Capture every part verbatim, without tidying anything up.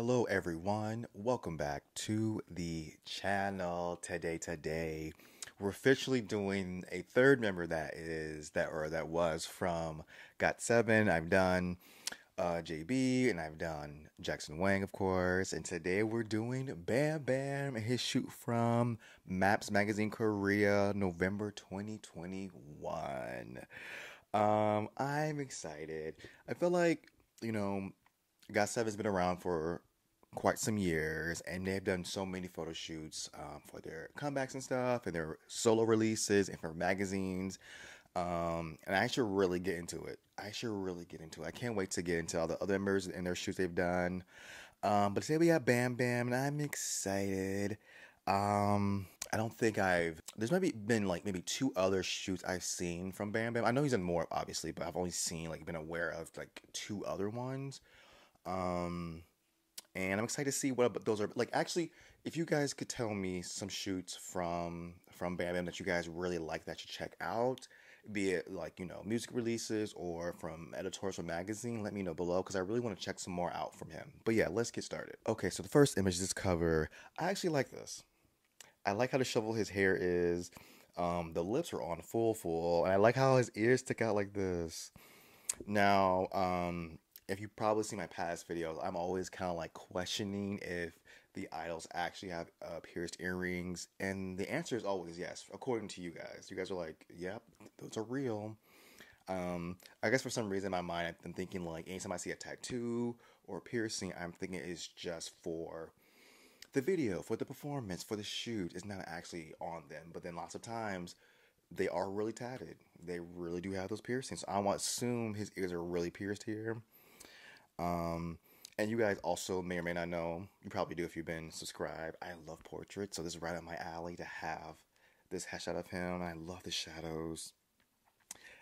Hello everyone, welcome back to the channel. Today today we're officially doing a third member that is that or that was from got seven. I've done uh J B and I've done Jackson Wang, of course, and today we're doing Bambam and his shoot from Maps Magazine Korea, November twenty twenty-one. um I'm excited. I feel like, you know, got seven has been around for quite some years, and they've done so many photo shoots um, for their comebacks and stuff, and their solo releases, and for magazines. Um, and I should really get into it. I should really get into it. I can't wait to get into all the other members and their shoots they've done. Um, but today we got Bambam, and I'm excited. Um, I don't think I've... There's maybe been like maybe two other shoots I've seen from Bambam. I know he's done more, obviously, but I've only seen, like, been aware of like two other ones. Um, and I'm excited to see what those are. Like, actually, if you guys could tell me some shoots from, from Bambam that you guys really like that you check out, be it like, you know, music releases or from editorials or magazine, let me know below, because I really want to check some more out from him. But yeah, let's get started. Okay, so the first image is this cover. I actually like this. I like how the shovel his hair is. Um, the lips are on full, full. And I like how his ears stick out like this. Now, um... if you probably see my past videos, I'm always kind of like questioning if the idols actually have uh, pierced earrings. And the answer is always yes, according to you guys. You guys are like, yep, those are real. Um, I guess for some reason in my mind, I'm thinking like anytime I see a tattoo or a piercing, I'm thinking it's just for the video, for the performance, for the shoot. It's not actually on them. But then lots of times, they are really tatted. They really do have those piercings. So I want to assume his ears are really pierced here. Um, and you guys also may or may not know, you probably do if you've been subscribed, I love portraits, so this is right up my alley to have this headshot of him. I love the shadows.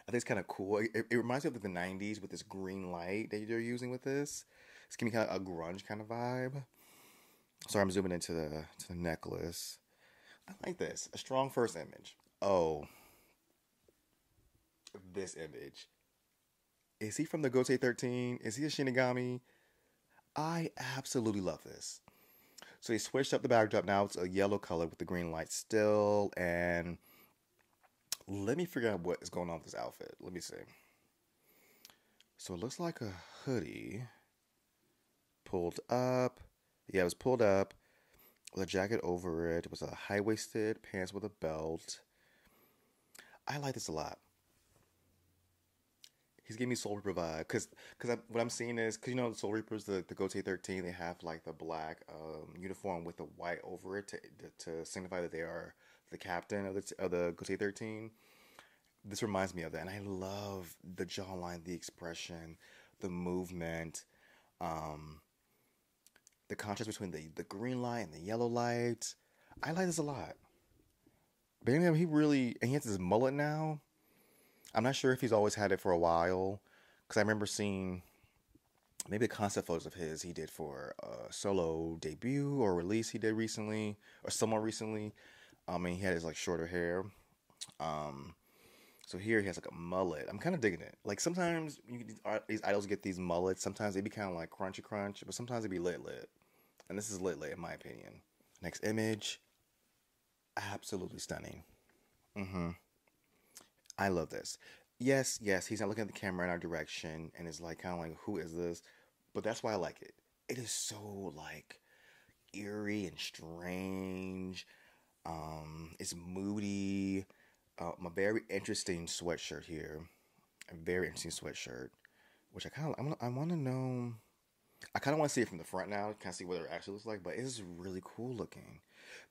I think it's kind of cool. It, it reminds me of the nineties with this green light that they're using with this. It's giving me kind of a grunge kind of vibe. Sorry, I'm zooming into the, to the necklace. I like this. A strong first image. Oh. This image. Is he from the Gotei thirteen? Is he a Shinigami? I absolutely love this. So he switched up the backdrop. Now it's a yellow color with the green light still. And let me figure out what is going on with this outfit. Let me see. So it looks like a hoodie pulled up. Yeah, it was pulled up with a jacket over it. It was a high-waisted pants with a belt. I like this a lot. He's giving me Soul Reaper vibe, because cause what I'm seeing is, because you know, the Soul Reapers, the, the Gotei thirteen, they have like the black um, uniform with the white over it to, to signify that they are the captain of the, of the Gotei thirteen. This reminds me of that, and I love the jawline, the expression, the movement, um, the contrast between the, the green light and the yellow light. I like this a lot. But anyway, he really, and he has his mullet now. I'm not sure if he's always had it for a while, because I remember seeing maybe the concept photos of his he did for a solo debut or release he did recently, or somewhat recently. Um, and he had his like shorter hair. Um, so here he has like a mullet. I'm kind of digging it. Like sometimes you, these idols get these mullets. Sometimes they be kind of like crunchy crunch, but sometimes they be lit lit. And this is lit lit in my opinion. Next image. Absolutely stunning. Mm-hmm. I love this. Yes, yes, he's not looking at the camera in our direction and is like kind of like, who is this? But that's why I like it. It is so like eerie and strange. Um, it's moody. Uh, my very interesting sweatshirt here. A very interesting sweatshirt, which I kind of, I want to know. I kind of want to see it from the front now, kind of see what it actually looks like. But it is really cool looking.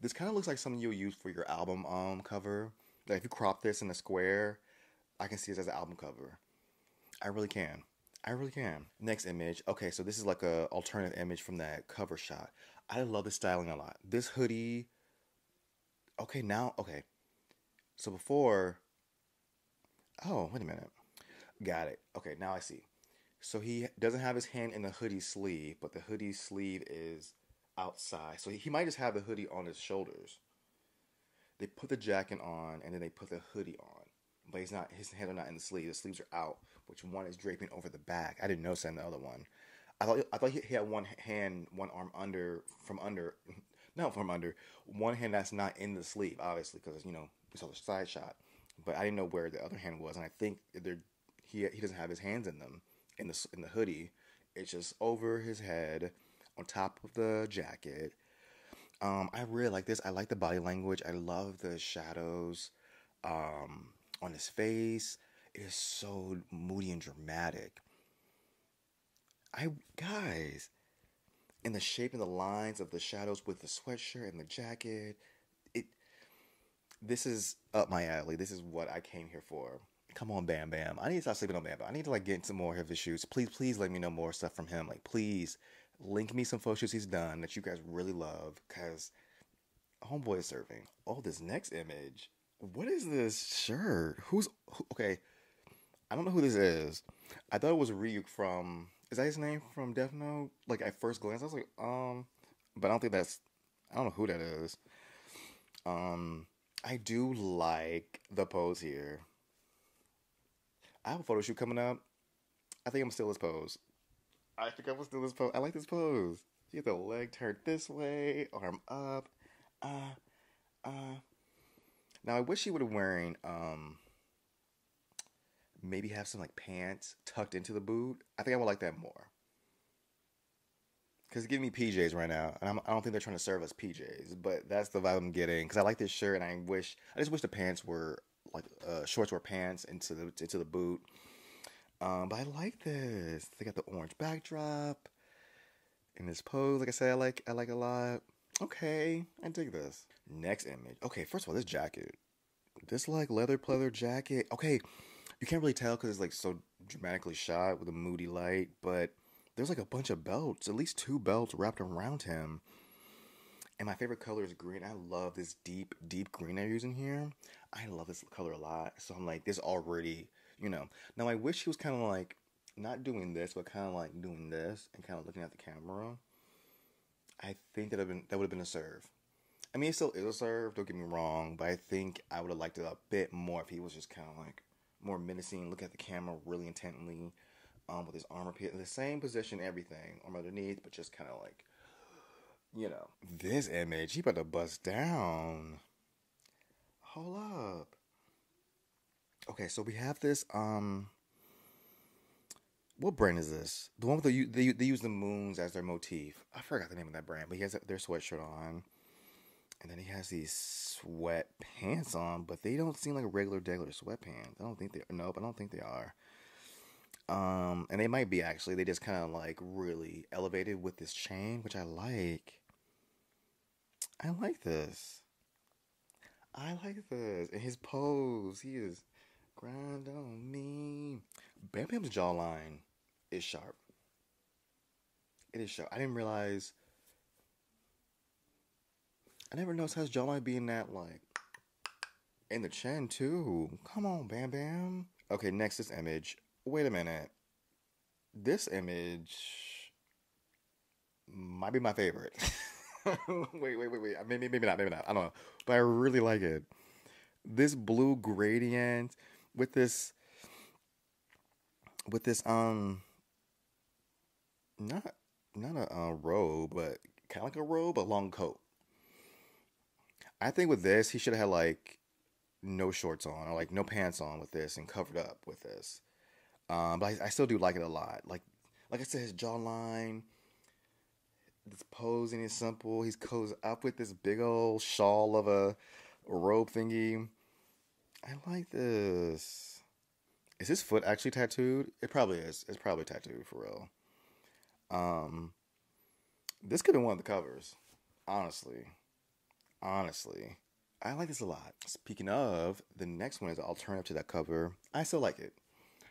This kind of looks like something you'll use for your album um cover. Like if you crop this in a square, I can see this as an album cover. I really can. I really can. Next image. Okay, so this is like a alternative image from that cover shot. I love the styling a lot. This hoodie. Okay, now, okay. So before. Oh, wait a minute. Got it. Okay, now I see. So he doesn't have his hand in the hoodie sleeve, but the hoodie sleeve is outside. So he might just have the hoodie on his shoulders. They put the jacket on, and then they put the hoodie on. But he's not, his hands are not in the sleeve. The sleeves are out, which one is draping over the back. I didn't notice that in the other one. I thought I thought he, he had one hand, one arm under from under, not from under, one hand that's not in the sleeve, obviously, because you know we saw the side shot, but I didn't know where the other hand was, and I think there he he doesn't have his hands in them in the in the hoodie. It's just over his head, on top of the jacket. Um, I really like this. I like the body language. I love the shadows um, on his face. It is so moody and dramatic. I guys, and the shape and the lines of the shadows with the sweatshirt and the jacket. It. This is up my alley. This is what I came here for. Come on, Bam Bam. I need to stop sleeping on Bam Bam. I need to like get into more of his shoots. Please, please let me know more stuff from him. Like, please. Link me some photos he's done that you guys really love, because homeboy is serving. Oh, this next image. What is this shirt? Who's... Who, okay, I don't know who this is. I thought it was Ryuk from... Is that his name from Death Note? Like, at first glance, I was like, um... But I don't think that's... I don't know who that is. Um, I do like the pose here. I have a photo shoot coming up. I think I'm still his pose. I think I was doing this pose. I like this pose. You get the leg turned this way, arm up. Uh, uh. Now, I wish she would have wearing, um, maybe have some, like, pants tucked into the boot. I think I would like that more. Because it's giving me P Js right now. And I'm, I don't think they're trying to serve us P Js. But that's the vibe I'm getting. Because I like this shirt, and I wish, I just wish the pants were, like, uh, shorts were pants into the, into the boot. Um, but I like this. They got the orange backdrop in this pose. Like I said, I like I like a lot. Okay, I dig this. Next image. Okay, first of all, this jacket. This like leather pleather jacket. Okay, you can't really tell because it's like so dramatically shot with a moody light. But there's like a bunch of belts, at least two belts wrapped around him. And my favorite color is green. I love this deep, deep green they're using here. I love this color a lot. So I'm like, this already. You know, now I wish he was kind of like, not doing this, but kind of like doing this and kind of looking at the camera. I think that, been, that would have been a serve. I mean, it still is a serve, don't get me wrong, but I think I would have liked it a bit more if he was just kind of like more menacing, look at the camera really intently, um, with his arm up here, in the same position, everything, arm underneath, but just kind of like, you know. This image, he about to bust down. Hold up. Okay, so we have this, um, what brand is this? The one with the, they, they use the moons as their motif. I forgot the name of that brand, but he has their sweatshirt on. And then he has these sweatpants on, but they don't seem like regular, regular sweatpants. I don't think they, nope, I don't think they are. Um, and they might be, actually. They just kind of, like, really elevated with this chain, which I like. I like this. I like this. And his pose, he is... Grind on me. Bam Bam's jawline is sharp. It is sharp. I didn't realize. I never noticed how his jawline being that like. In the chin too. Come on, Bam Bam. Okay, next this image. Wait a minute. This image might be my favorite. wait, wait, wait, wait. Maybe, maybe not. Maybe not. I don't know. But I really like it. This blue gradient. With this, with this, um, not, not a uh, robe, but kind of like a robe, a long coat. I think with this, he should have had, like, no shorts on, or, like, no pants on with this, and covered up with this. Um, but I, I still do like it a lot. Like, like I said, his jawline, this posing is simple. He's cozy up with this big old shawl of a robe thingy. I like this. Is his foot actually tattooed? It probably is. It's probably tattooed for real. Um, this could have been one of the covers. Honestly. Honestly. I like this a lot. Speaking of, the next one is an alternative to that cover. I still like it.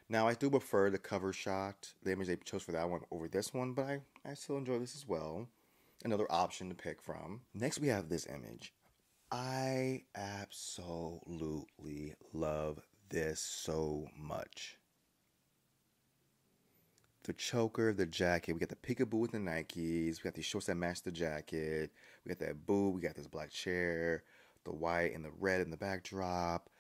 Now, I do prefer the cover shot, the image they chose for that one over this one, but I, I still enjoy this as well. Another option to pick from. Next, we have this image. I absolutely love this so much. The choker, the jacket. We got the peekaboo with the Nikes. We got these shorts that match the jacket. We got that boo. We got this black chair. The white and the red in the backdrop.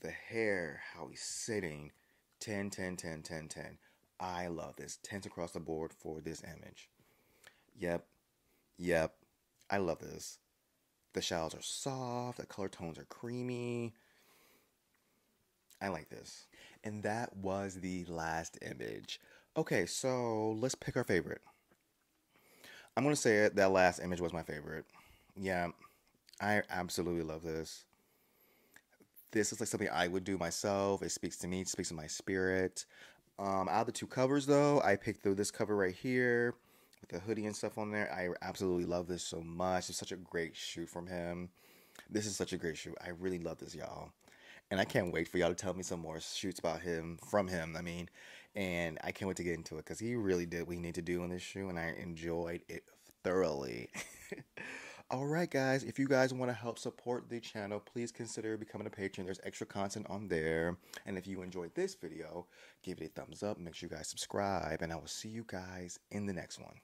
The hair, how he's sitting. ten, ten, ten, ten, ten. I love this. Tens across the board for this image. Yep. Yep. I love this. The shadows are soft. The color tones are creamy. I like this. And that was the last image. Okay, so let's pick our favorite. I'm going to say it, that last image was my favorite. Yeah, I absolutely love this. This is like something I would do myself. It speaks to me. It speaks to my spirit. Um, out of the two covers, though, I picked through this cover right here with the hoodie and stuff on there. I absolutely love this so much. It's such a great shoot from him. This is such a great shoot. I really love this, y'all. And I can't wait for y'all to tell me some more shoots about him, from him, I mean. And I can't wait to get into it because he really did what he needed to do in this shoe. And I enjoyed it thoroughly. All right, guys. If you guys want to help support the channel, please consider becoming a patron. There's extra content on there. And if you enjoyed this video, give it a thumbs up. Make sure you guys subscribe. And I will see you guys in the next one.